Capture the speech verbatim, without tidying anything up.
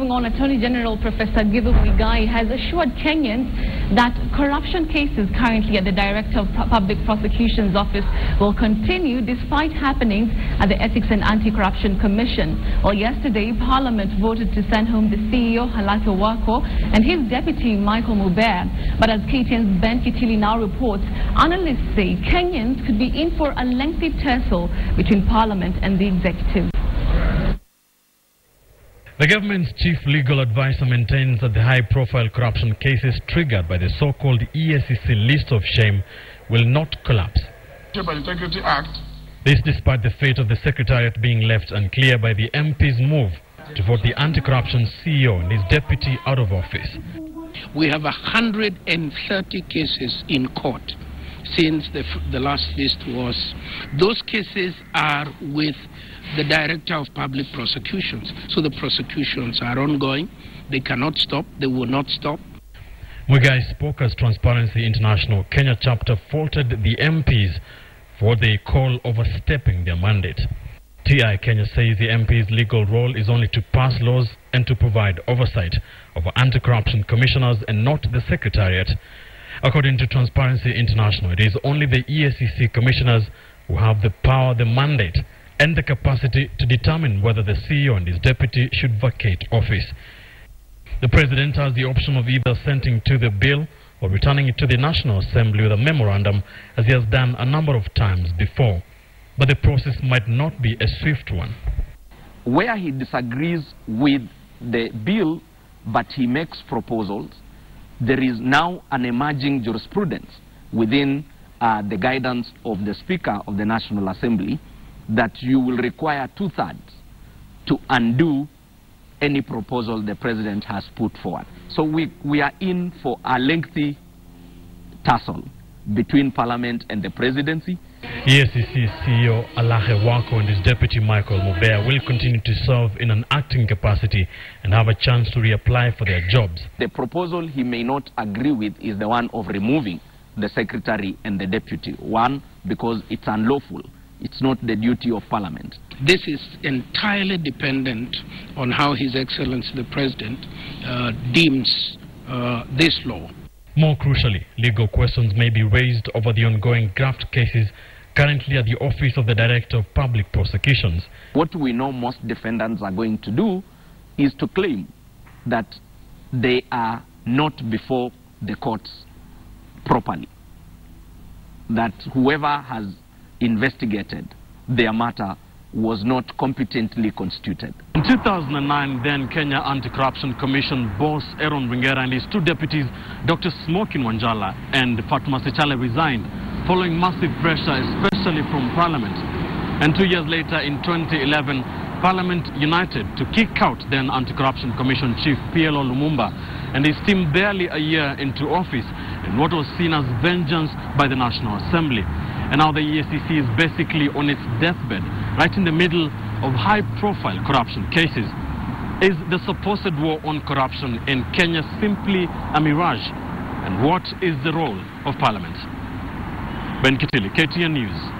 Moving on, Attorney General Professor Githu Muigai has assured Kenyans that corruption cases currently at the Director of Public Prosecutions Office will continue despite happenings at the Ethics and Anti-Corruption Commission. Well, yesterday, Parliament voted to send home the C E O, Halakhe Waqo, and his deputy, Michael Mubea. But as K T N's Ben Kitilli now reports, analysts say Kenyans could be in for a lengthy tussle between Parliament and the executive. The government's chief legal advisor maintains that the high-profile corruption cases triggered by the so-called E A C C list of shame will not collapse. This despite the fate of the Secretariat being left unclear by the M P's move to vote the anti-corruption C E O and his deputy out of office. We have one hundred thirty cases in court since the, the last list was. Those cases are with the Director of Public Prosecutions. So the prosecutions are ongoing. They cannot stop. They will not stop. Muigai spoke as Transparency International Kenya chapter faulted the M Ps for what they call overstepping their mandate. T I Kenya says the M P's legal role is only to pass laws and to provide oversight over anti-corruption commissioners and not the Secretariat. According to Transparency International, it is only the E S C C commissioners who have the power, the mandate, and the capacity to determine whether the C E O and his deputy should vacate office. The president has the option of either assenting to the bill or returning it to the National Assembly with a memorandum, as he has done a number of times before. But the process might not be a swift one. Where he disagrees with the bill, but he makes proposals, there is now an emerging jurisprudence within uh, the guidance of the Speaker of the National Assembly that you will require two-thirds to undo any proposal the president has put forward. So we, we are in for a lengthy tussle between Parliament and the presidency. E S C C C E O Halakhe Waqo and his deputy Michael Mubea will continue to serve in an acting capacity and have a chance to reapply for their jobs. The proposal he may not agree with is the one of removing the secretary and the deputy. One, because it's unlawful. It's not the duty of Parliament. This is entirely dependent on how His Excellency the President uh, deems uh, this law. More crucially, legal questions may be raised over the ongoing graft cases currently at the Office of the Director of Public Prosecutions. What we know most defendants are going to do is to claim that they are not before the courts properly, that whoever has investigated their matter was not competently constituted. In two thousand nine, then Kenya Anti-Corruption Commission boss Aaron Ringera and his two deputies, Doctor Smokin Wanjala and Fatma Sechale, resigned following massive pressure, especially from Parliament. And two years later, in twenty eleven, Parliament united to kick out then Anti-Corruption Commission Chief P L O Lumumba and his team barely a year into office in what was seen as vengeance by the National Assembly. And now the E S C C is basically on its deathbed, right in the middle of high-profile corruption cases. Is the supposed war on corruption in Kenya simply a mirage? And what is the role of Parliament? Ben Kitilli, K T N News.